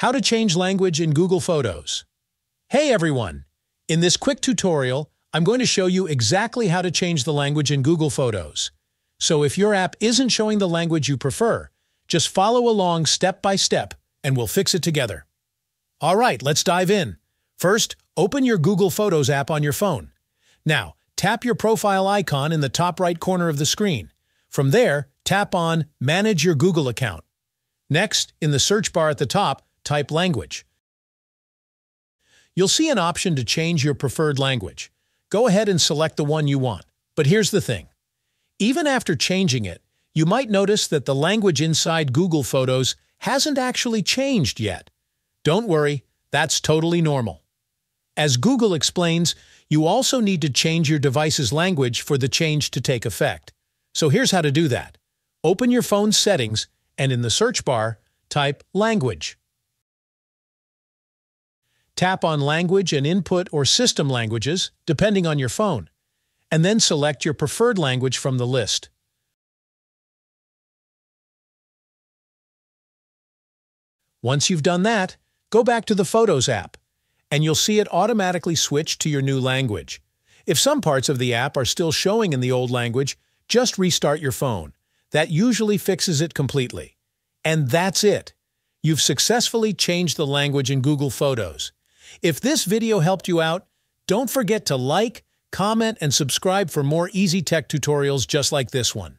How to change language in Google Photos. Hey everyone! In this quick tutorial, I'm going to show you exactly how to change the language in Google Photos. So if your app isn't showing the language you prefer, just follow along step by step and we'll fix it together. Alright, let's dive in. First, open your Google Photos app on your phone. Now, tap your profile icon in the top right corner of the screen. From there, tap on Manage Your Google Account. Next, in the search bar at the top, type language. You'll see an option to change your preferred language. Go ahead and select the one you want. But here's the thing. Even after changing it, you might notice that the language inside Google Photos hasn't actually changed yet. Don't worry, that's totally normal. As Google explains, you also need to change your device's language for the change to take effect. So here's how to do that. Open your phone's settings, and in the search bar, type language. Tap on Language and Input or System Languages, depending on your phone, and then select your preferred language from the list. Once you've done that, go back to the Photos app, and you'll see it automatically switch to your new language. If some parts of the app are still showing in the old language, just restart your phone. That usually fixes it completely. And that's it. You've successfully changed the language in Google Photos. If this video helped you out, don't forget to like, comment, and subscribe for more easy tech tutorials just like this one.